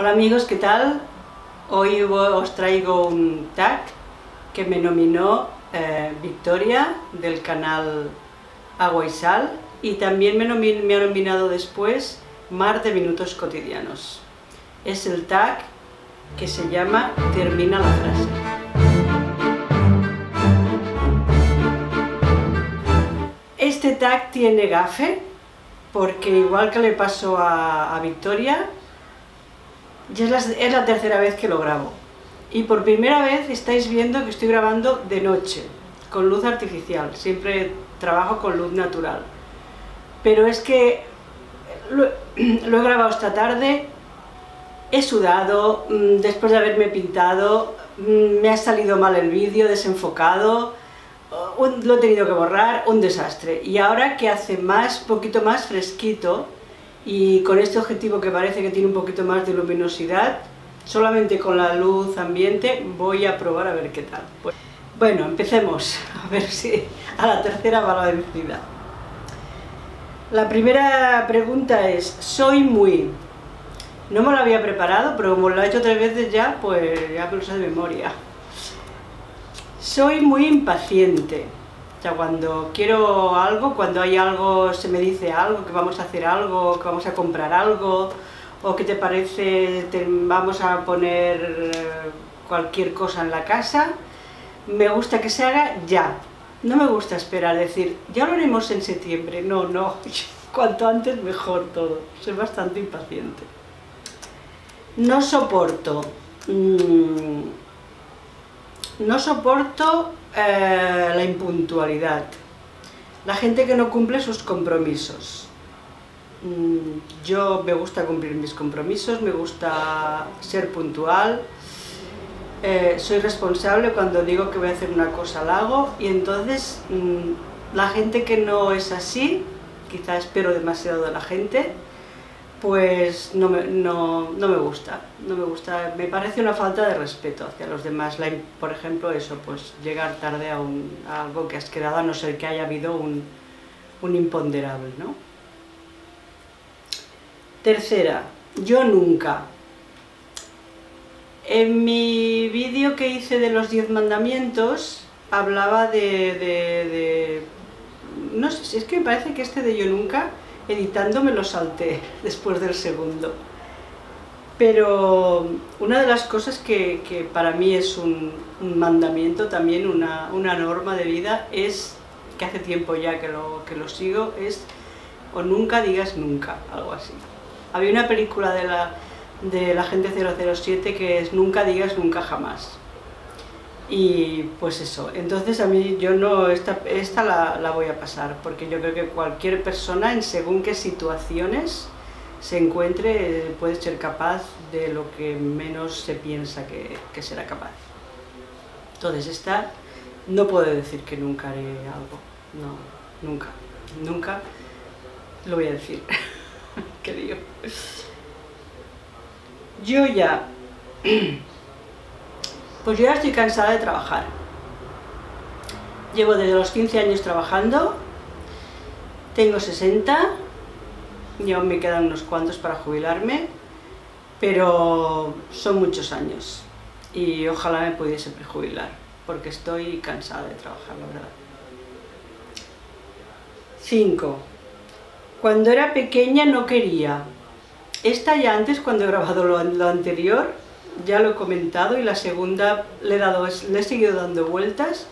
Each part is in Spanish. Hola amigos, ¿qué tal? Hoy os traigo un tag que me nominó Victoria del canal Agua y Sal, y también me ha nominado después Mar de Minutos Cotidianos. Es el tag que se llama Termina la frase. Este tag tiene gafe porque, igual que le pasó a Victoria, ya es la tercera vez que lo grabo, y por primera vez estáis viendo que estoy grabando de noche con luz artificial. Siempre trabajo con luz natural, pero es que lo he grabado esta tarde. He sudado, después de haberme pintado, me ha salido mal el vídeo, desenfocado, lo he tenido que borrar, un desastre. Y ahora que hace poquito más fresquito, y con este objetivo que parece que tiene un poquito más de luminosidad, solamente con la luz ambiente, voy a probar a ver qué tal. Bueno, empecemos, a ver si a la tercera va la vencida. La primera pregunta es: soy muy... No me lo había preparado, pero como lo he hecho 3 veces ya, pues ya me lo sé de memoria. Soy muy impaciente. O sea, cuando quiero algo, cuando hay algo, se me dice algo, que vamos a hacer algo, que vamos a comprar algo, o que te parece, vamos a poner cualquier cosa en la casa, me gusta que se haga ya. No me gusta esperar, decir, ya lo haremos en septiembre. No, no, cuanto antes mejor todo. Soy bastante impaciente. No soporto, la impuntualidad, la gente que no cumple sus compromisos. Yo me gusta cumplir mis compromisos, me gusta ser puntual, soy responsable. Cuando digo que voy a hacer una cosa la hago, y entonces la gente que no es así, quizá espero demasiado de la gente, pues no me gusta, me parece una falta de respeto hacia los demás. Por ejemplo, eso, pues llegar tarde a algo que has quedado, a no ser que haya habido un imponderable, ¿no? Tercera, yo nunca. En mi vídeo que hice de los 10 mandamientos, hablaba de no sé, si es que me parece que este de yo nunca, editando, me lo salté después del segundo. Pero una de las cosas que para mí es un mandamiento también, una norma de vida, es que hace tiempo ya que lo sigo, es o nunca digas nunca, algo así. Había una película de la gente 007 que es nunca digas nunca jamás. Y pues eso, entonces a mí yo no, esta la voy a pasar, porque yo creo que cualquier persona, en según qué situaciones se encuentre, puede ser capaz de lo que menos se piensa que será capaz. Entonces esta, no puedo decir que nunca haré algo, no, nunca lo voy a decir, qué lío. Yo ya... Pues yo ya estoy cansada de trabajar. Llevo desde los 15 años trabajando, tengo 60, y aún me quedan unos cuantos para jubilarme, pero son muchos años y ojalá me pudiese prejubilar, porque estoy cansada de trabajar, la verdad. 5. Cuando era pequeña no quería. Esta ya antes, cuando he grabado lo anterior, ya lo he comentado, y la segunda le he seguido dando vueltas,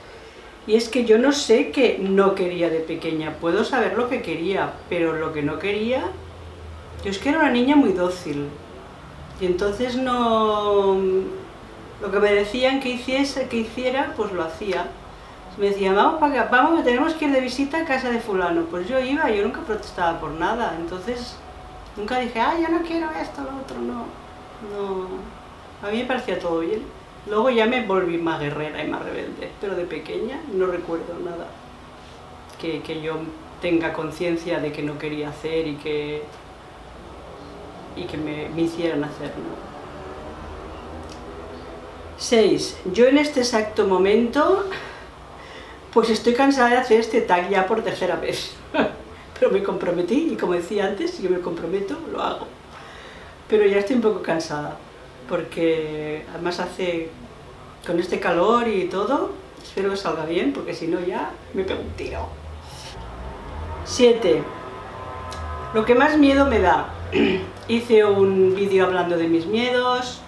y es que yo no sé qué no quería de pequeña. Puedo saber lo que quería, pero lo que no quería... Yo es que era una niña muy dócil, y entonces no... Lo que me decían que hiciera, pues lo hacía. Me decían, vamos para acá, vamos, tenemos que ir de visita a casa de fulano. Pues yo iba, yo nunca protestaba por nada, entonces nunca dije, ah, yo no quiero esto, lo otro, no... A mí me parecía todo bien. Luego ya me volví más guerrera y más rebelde, pero de pequeña no recuerdo nada que yo tenga conciencia de que no quería hacer y que me hicieran hacerlo. 6. Yo en este exacto momento, pues estoy cansada de hacer este tag ya por 3ª vez. Pero me comprometí, y como decía antes, si yo me comprometo, lo hago. pero ya estoy un poco cansada, porque además hace con este calor y todo, espero que salga bien, porque si no ya me pego un tiro. 7. Lo que más miedo me da. Hice un vídeo hablando de mis miedos,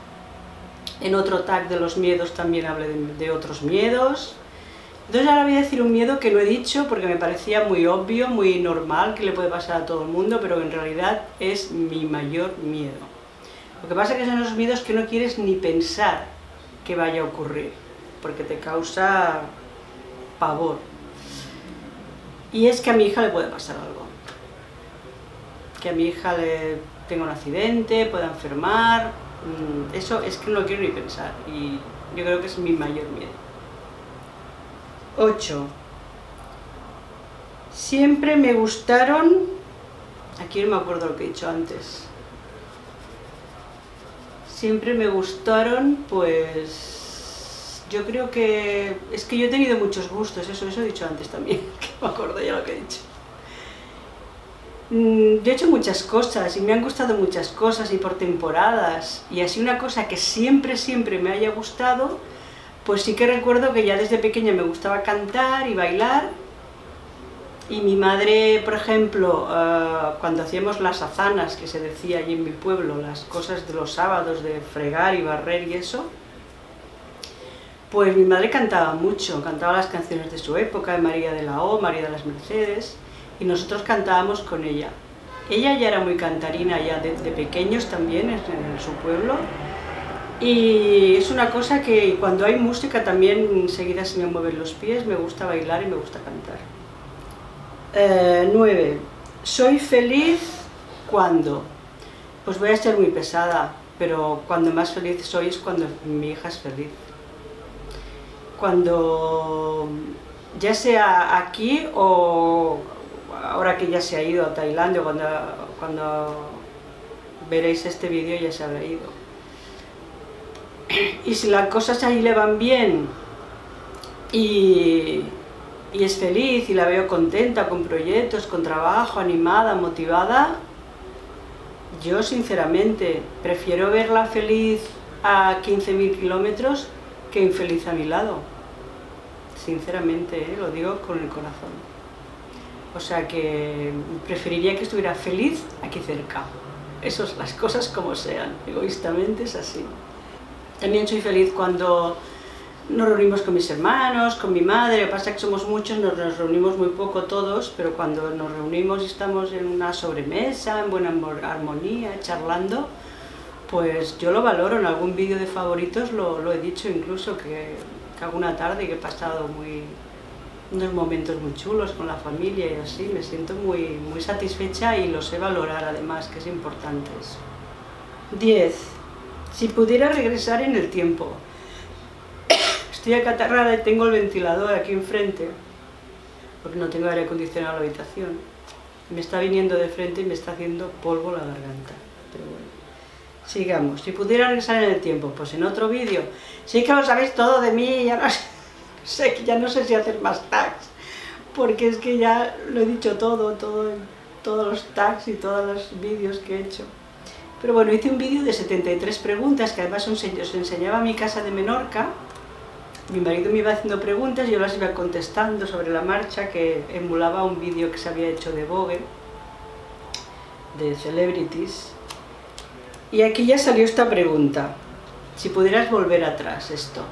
en otro tag de los miedos también hablé de otros miedos. Entonces ahora voy a decir un miedo que no he dicho porque me parecía muy obvio, muy normal, que le puede pasar a todo el mundo, pero en realidad es mi mayor miedo. Lo que pasa es que son esos miedos que no quieres ni pensar que vaya a ocurrir, porque te causa pavor. Y es que a mi hija le puede pasar algo. Que a mi hija le tenga un accidente, pueda enfermar, eso es que no lo quiero ni pensar y yo creo que es mi mayor miedo. 8. Siempre me gustaron, aquí no me acuerdo lo que he dicho antes, siempre me gustaron, pues yo creo que, es que yo he tenido muchos gustos, eso he dicho antes también, que no me acuerdo ya lo que he dicho. Yo he hecho muchas cosas y me han gustado muchas cosas y por temporadas, y así una cosa que siempre me haya gustado, pues sí que recuerdo que ya desde pequeña me gustaba cantar y bailar, y mi madre, por ejemplo, cuando hacíamos las azanas, que se decía allí en mi pueblo, las cosas de los sábados de fregar y barrer y eso, pues mi madre cantaba mucho, cantaba las canciones de su época, de María de la O, María de las Mercedes, y nosotros cantábamos con ella. Ella ya era muy cantarina ya de pequeños también en su pueblo, y es una cosa que cuando hay música también enseguida se me mueven los pies, me gusta bailar y me gusta cantar. 9. Soy feliz cuando... Pues voy a ser muy pesada, pero cuando más feliz soy es cuando mi hija es feliz. Cuando ya sea aquí o ahora que ya se ha ido a Tailandia, cuando veréis este vídeo ya se habrá ido. Y si las cosas ahí le van bien y es feliz y la veo contenta con proyectos, con trabajo, animada, motivada, yo sinceramente prefiero verla feliz a 15.000 kilómetros que infeliz a mi lado. Sinceramente, lo digo con el corazón. O sea que preferiría que estuviera feliz aquí cerca. Eso es, las cosas como sean, egoístamente es así. También soy feliz cuando nos reunimos con mis hermanos, con mi madre, lo que pasa es que somos muchos, nos reunimos muy poco todos, pero cuando nos reunimos y estamos en una sobremesa, en buena armonía, charlando, pues yo lo valoro. En algún vídeo de favoritos lo he dicho incluso, que alguna tarde que he pasado unos momentos muy chulos con la familia y así, me siento muy, muy satisfecha y lo sé valorar además, que es importante eso. 10. Si pudiera regresar en el tiempo. Estoy acatarrada y tengo el ventilador aquí enfrente, porque no tengo aire acondicionado en la habitación. Me está viniendo de frente y me está haciendo polvo la garganta. Pero bueno, sigamos. Si pudiera regresar en el tiempo, pues en otro vídeo. Sí que lo sabéis todo de mí, ya no sé, ya no sé si hacer más tags, porque es que ya lo he dicho todo, todos los tags y todos los vídeos que he hecho. Pero bueno, hice un vídeo de 73 preguntas, que además os enseñaba a mi casa de Menorca. Mi marido me iba haciendo preguntas y yo las iba contestando sobre la marcha, que emulaba un vídeo que se había hecho de Vogue, de Celebrities. Y aquí ya salió esta pregunta, si pudieras volver atrás esto.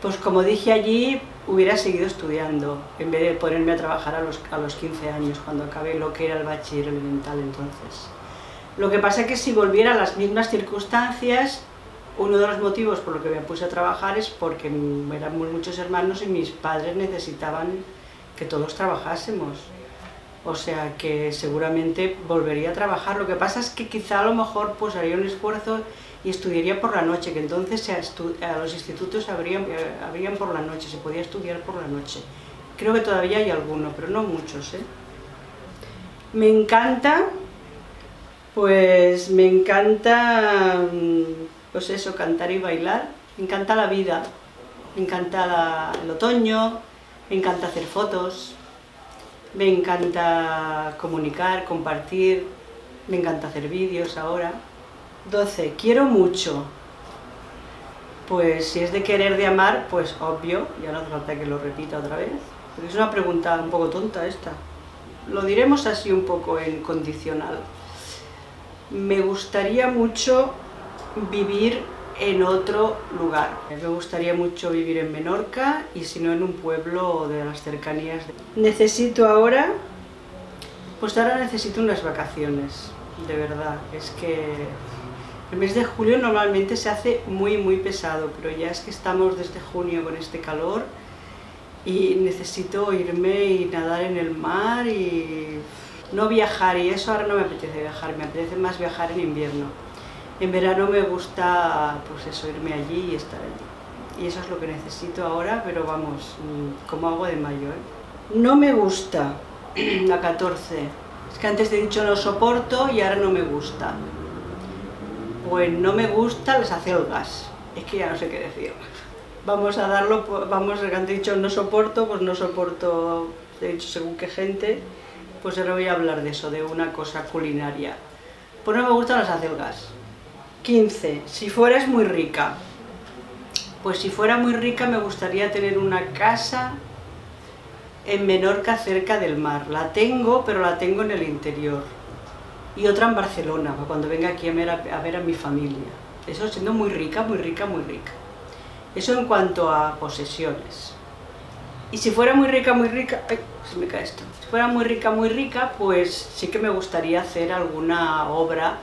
Pues como dije allí, hubiera seguido estudiando, en vez de ponerme a trabajar a los 15 años, cuando acabé lo que era el bachiller elemental entonces. Lo que pasa es que si volviera a las mismas circunstancias, uno de los motivos por los que me puse a trabajar es porque eran muchos hermanos y mis padres necesitaban que todos trabajásemos. O sea que seguramente volvería a trabajar. Lo que pasa es que quizá a lo mejor pues haría un esfuerzo y estudiaría por la noche, que entonces a los institutos abrían por la noche, se podía estudiar por la noche. Creo que todavía hay algunos, pero no muchos, ¿eh? Me encanta... Pues me encanta, pues eso, cantar y bailar, me encanta la vida, me encanta el otoño, me encanta hacer fotos, me encanta comunicar, compartir, me encanta hacer vídeos ahora, 12. Quiero mucho. Pues si es de querer, de amar, pues obvio, ya no hace falta que lo repita otra vez. Porque es una pregunta un poco tonta esta. Lo diremos así un poco en condicional. Me gustaría mucho vivir en otro lugar. Me gustaría mucho vivir en Menorca y si no en un pueblo de las cercanías. Necesito ahora, pues ahora necesito unas vacaciones, de verdad. Es que el mes de julio normalmente se hace muy pesado, pero ya es que estamos desde junio con este calor y necesito irme y nadar en el mar y no viajar, y eso ahora no me apetece viajar, me apetece más viajar en invierno. En verano me gusta, pues eso, irme allí y estar allí. Y eso es lo que necesito ahora, pero vamos, como agua de mayo, ¿eh? No me gusta, la 14. Es que antes te he dicho no soporto y ahora no me gusta. Pues no me gusta las acelgas. Es que ya no sé qué decir. Vamos a darlo, vamos, que antes he dicho no soporto, pues no soporto, he dicho según qué gente, pues ahora voy a hablar de eso, de una cosa culinaria. Pues no me gustan las acelgas. 15. Si fueras muy rica. Pues si fuera muy rica me gustaría tener una casa en Menorca cerca del mar. La tengo, pero la tengo en el interior. Y otra en Barcelona, para cuando venga aquí a ver a mi familia. Eso siendo muy rica, muy rica, muy rica. Eso en cuanto a posesiones. Y si fuera muy rica, muy rica... Ay, se me cae esto. Si fuera muy rica, pues sí que me gustaría hacer alguna obra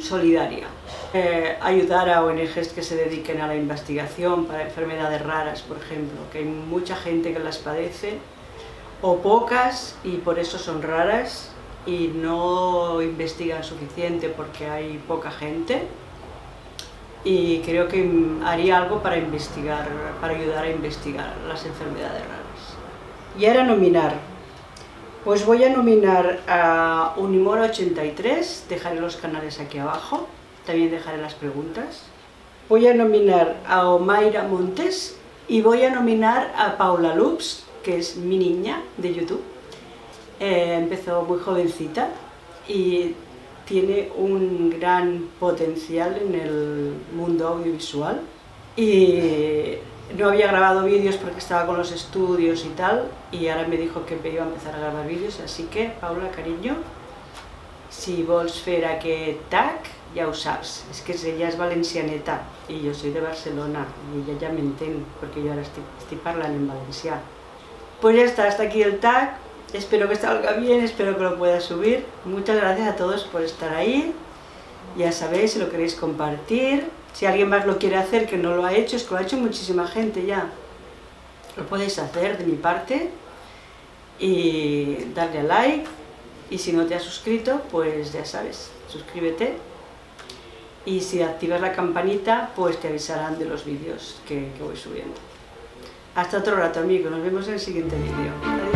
solidaria, ayudar a ONGs que se dediquen a la investigación para enfermedades raras, por ejemplo, que hay mucha gente que las padece o pocas y por eso son raras y no investigan suficiente porque hay poca gente, y creo que haría algo para investigar, para ayudar a investigar las enfermedades raras. Y ahora nominar. Pues voy a nominar a Unimora83, dejaré los canales aquí abajo, también dejaré las preguntas. Voy a nominar a Omayra Montes y voy a nominar a Paula Lups, que es mi niña de YouTube. Empezó muy jovencita y tiene un gran potencial en el mundo audiovisual. Y no había grabado vídeos porque estaba con los estudios y tal, y ahora me dijo que me iba a empezar a grabar vídeos, así que, Paula, cariño, si vols fer aquest tag, ja ho saps, es que ella es valencianeta y yo soy de Barcelona y ella ya me entiende porque yo ahora estoy hablando en valencià. Pues ya está, hasta aquí el tag, espero que salga bien, espero que lo pueda subir. Muchas gracias a todos por estar ahí, ya sabéis, si lo queréis compartir. Si alguien más lo quiere hacer, que no lo ha hecho, es que lo ha hecho muchísima gente ya. Lo podéis hacer de mi parte y darle a like. Y si no te has suscrito, pues ya sabes, suscríbete. Y si activas la campanita, pues te avisarán de los vídeos que voy subiendo. Hasta otro rato, amigos. Nos vemos en el siguiente vídeo.